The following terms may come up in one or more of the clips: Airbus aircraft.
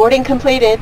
Boarding completed.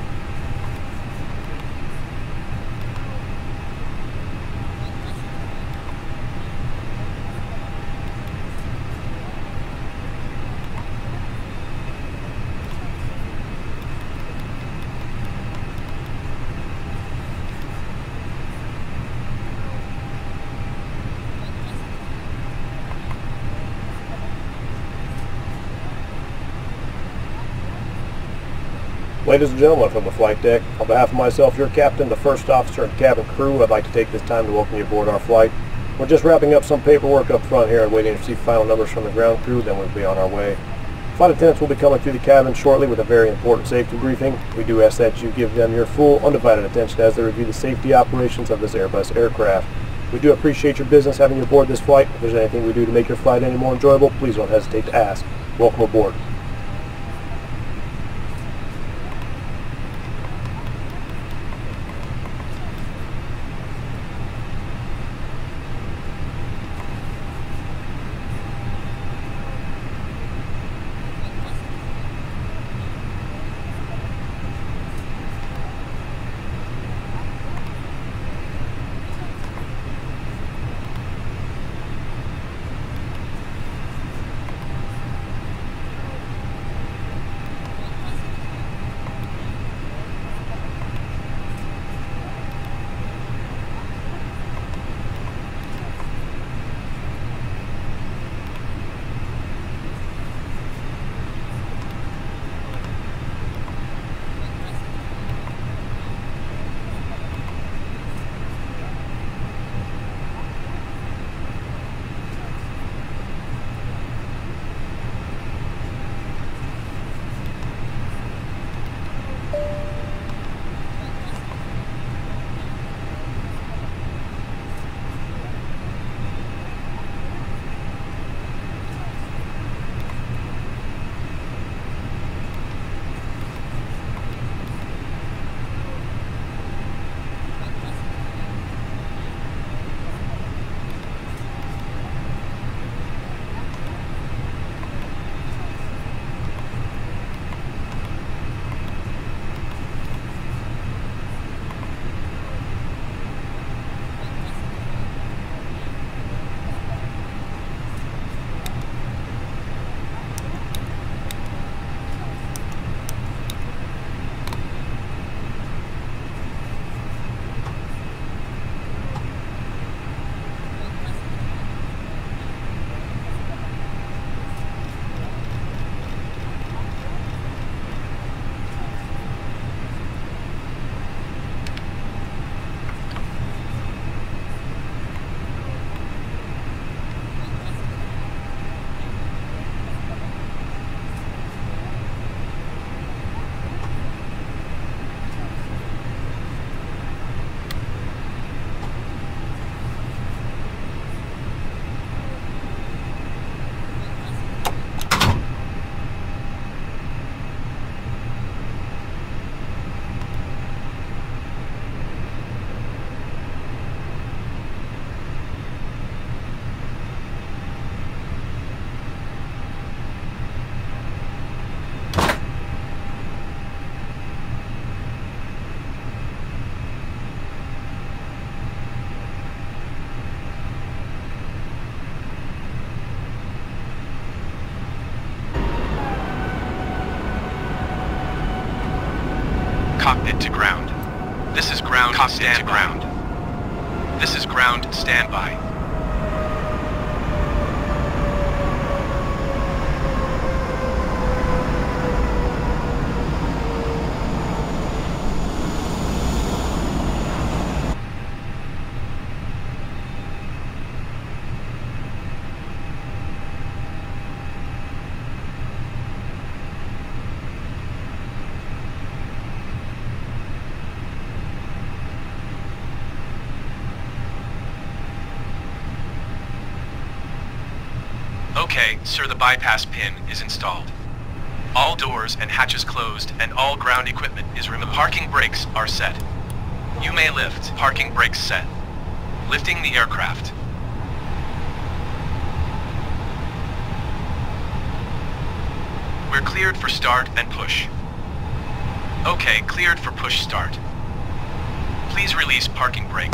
Ladies and gentlemen, from the flight deck, on behalf of myself, your captain, the first officer, and cabin crew, I'd like to take this time to welcome you aboard our flight. We're just wrapping up some paperwork up front here and waiting to receive final numbers from the ground crew, then we'll be on our way. Flight attendants will be coming through the cabin shortly with a very important safety briefing. We do ask that you give them your full, undivided attention as they review the safety operations of this Airbus aircraft. We do appreciate your business having you aboard this flight. If there's anything we do to make your flight any more enjoyable, please don't hesitate to ask. Welcome aboard. To ground. This is ground. Stand ground. This is ground. Standby. Okay, sir, the bypass pin is installed. All doors and hatches closed and all ground equipment is removed. Parking brakes are set. You may lift. Parking brakes set. Lifting the aircraft. We're cleared for start and push. Okay, cleared for push start. Please release parking brake.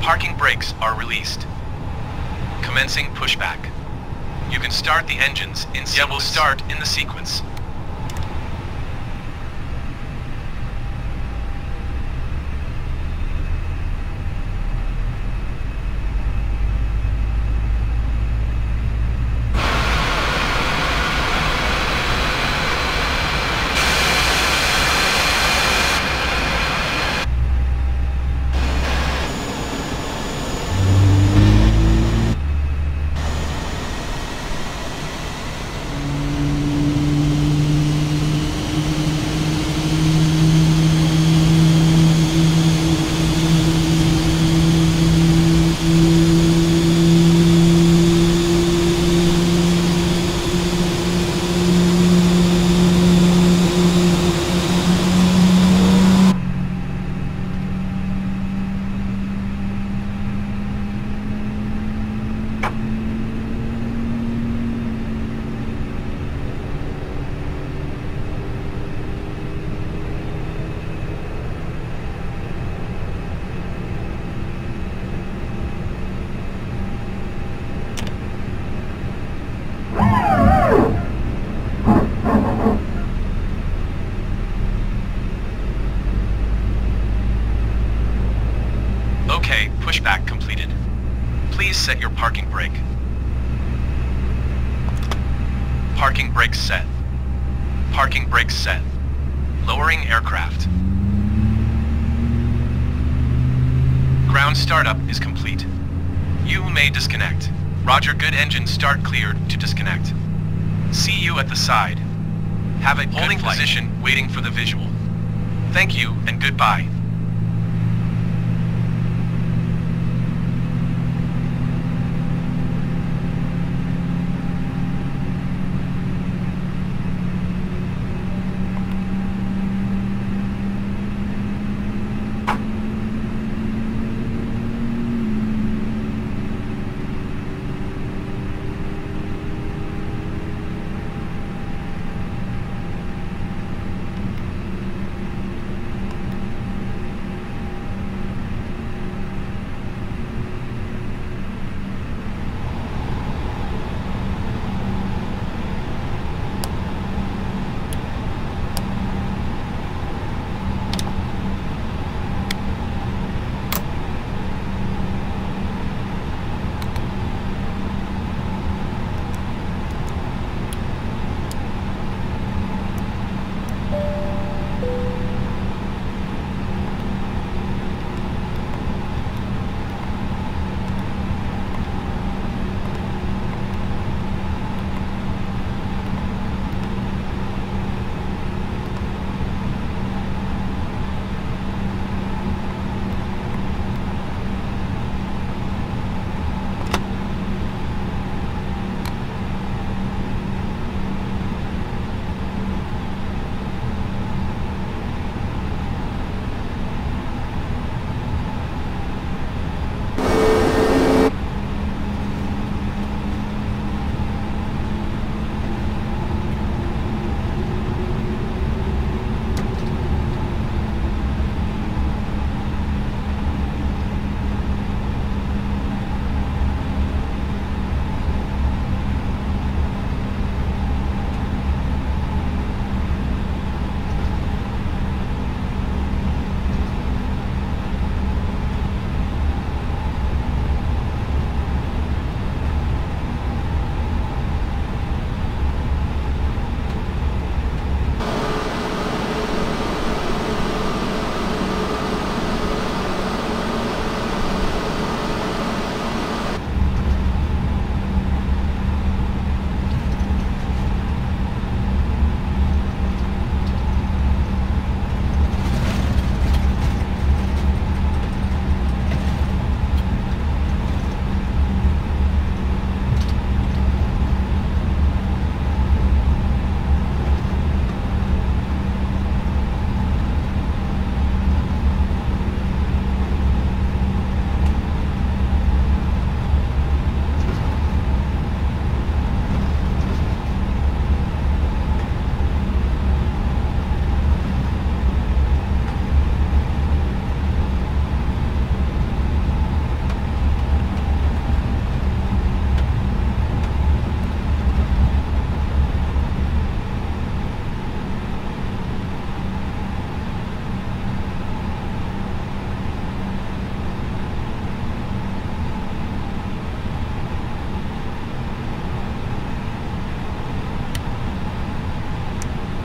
Parking brakes are released. Commencing pushback. You can start the engines in sequence. Yeah, we'll start in the sequence. Pushback completed. Please set your parking brake. Parking brakes set. Parking brakes set. Lowering aircraft. Ground startup is complete. You may disconnect. Roger, good. Engine start cleared to disconnect. See you at the side. Have a holding position waiting for the visual. Thank you and goodbye.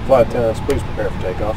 Flight attendants, please prepare for takeoff.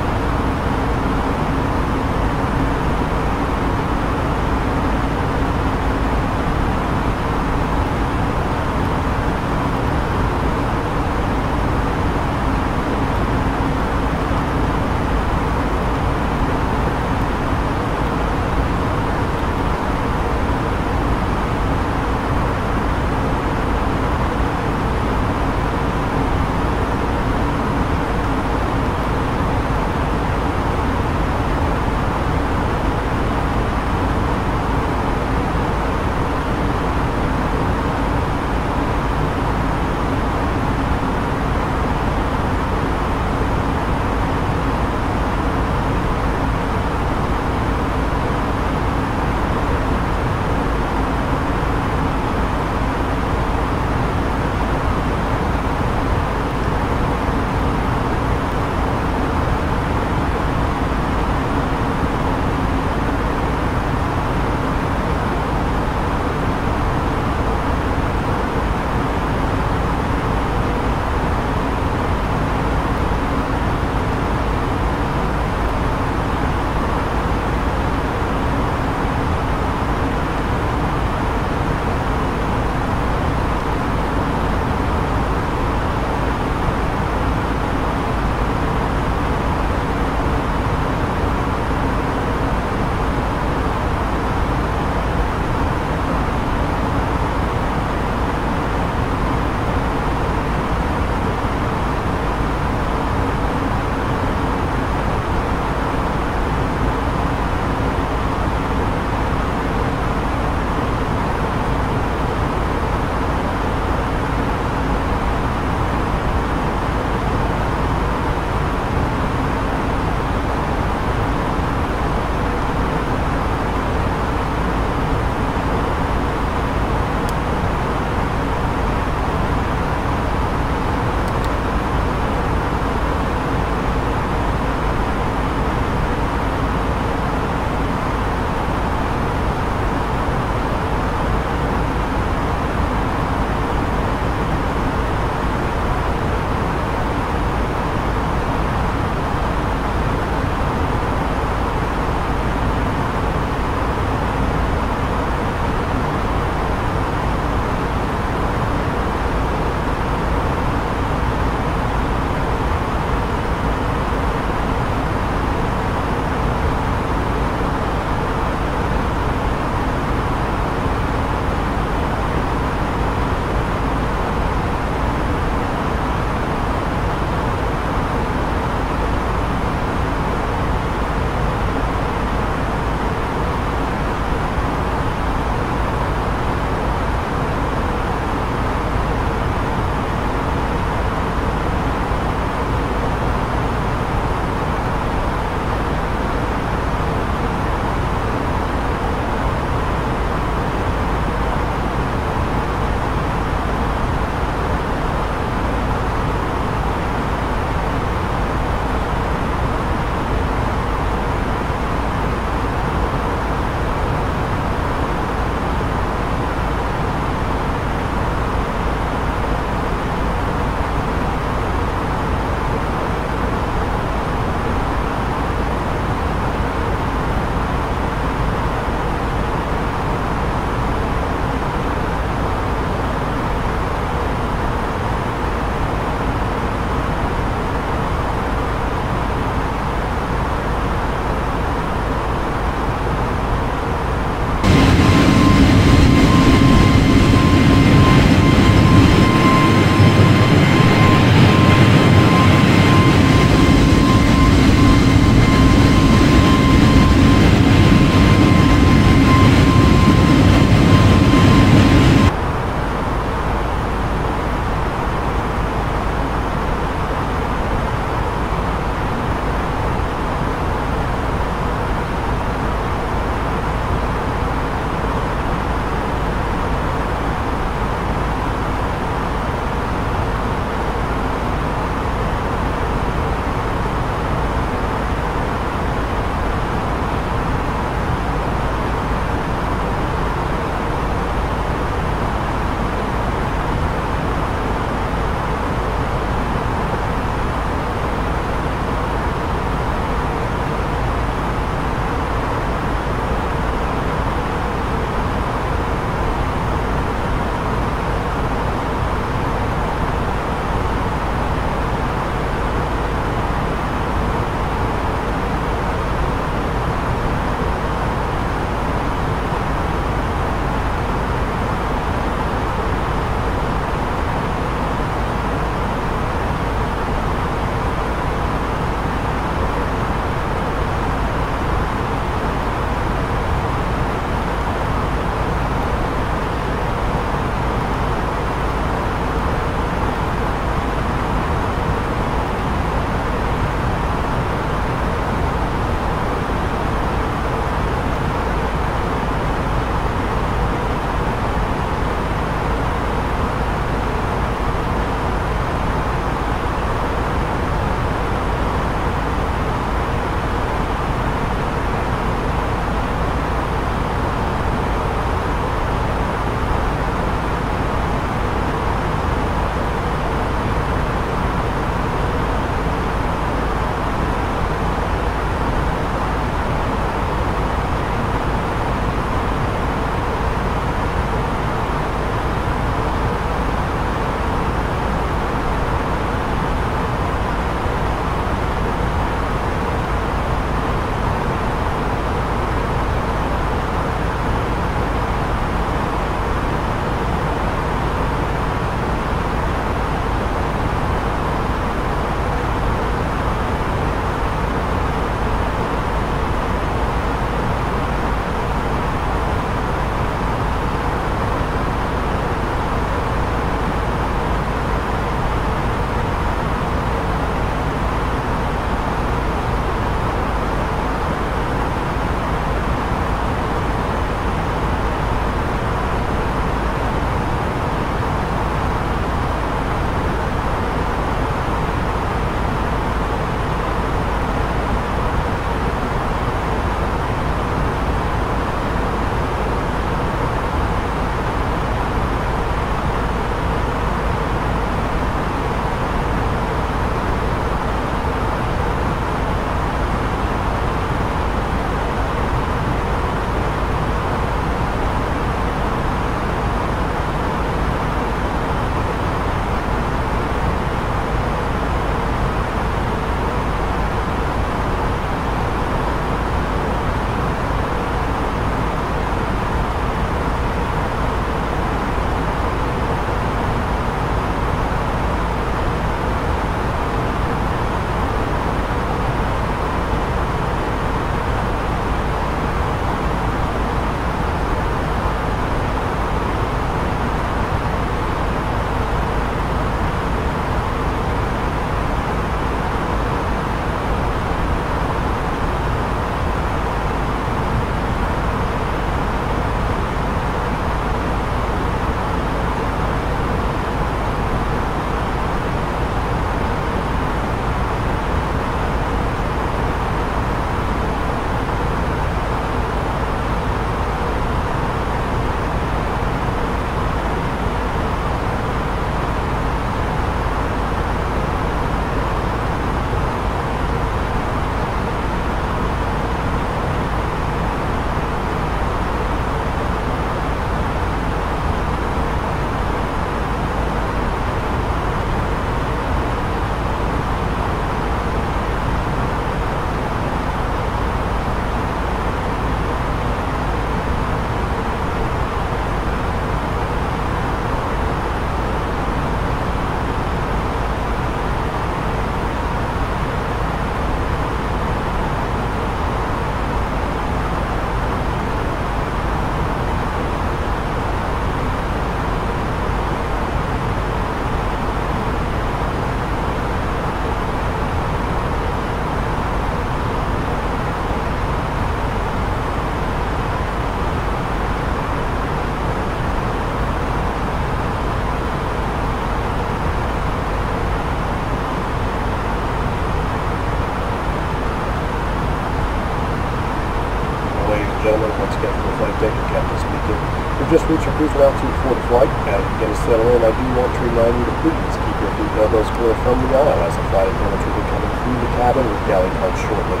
just reached your cruise altitude for the flight pattern. Begin to settle in. I do want to remind you to please keep your feet and elbows clear from the aisle as the flight attendants will be coming through the cabin with galley cards shortly.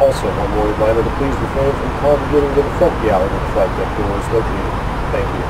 Also, one more reminder to please refrain from congregating to the front galley where the flight deck door is located. Thank you.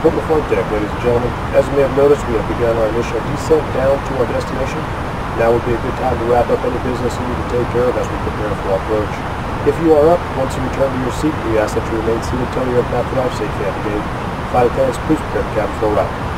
Welcome to flight deck, ladies and gentlemen. As you may have noticed, we have begun our initial descent down to our destination. Now would be a good time to wrap up any business you need to take care of as we prepare for our approach. If you are up, once you return to your seat, we ask that you remain seated until your aircraft arrives safely at the gate. Flight attendants, please prepare the cabin for a ride.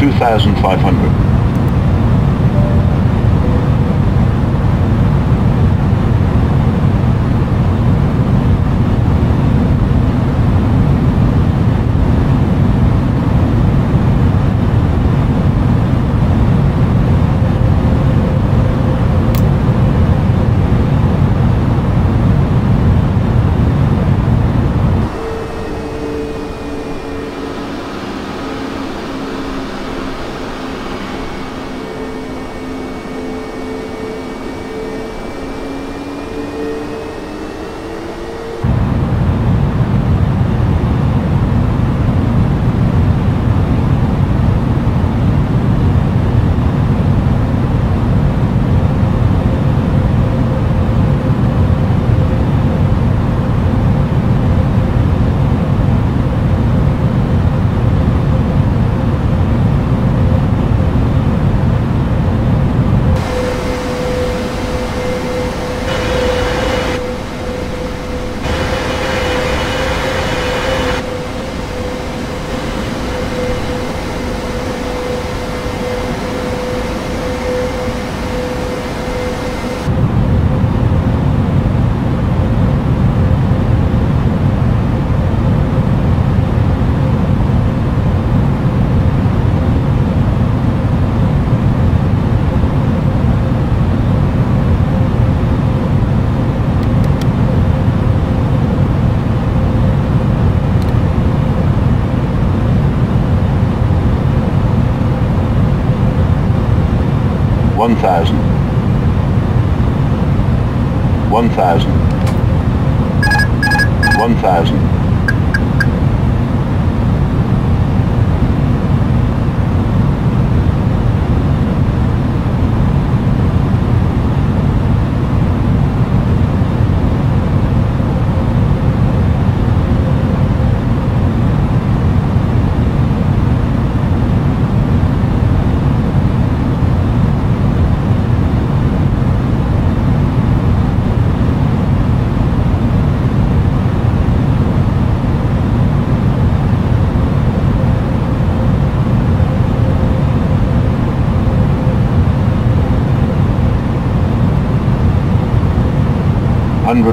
2,500.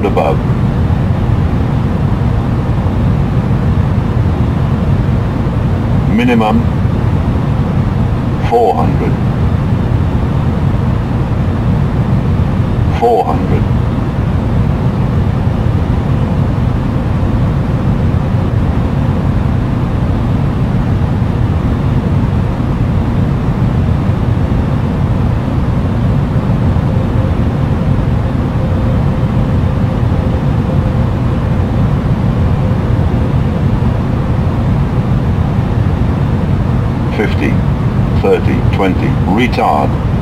Above. 400. Retard.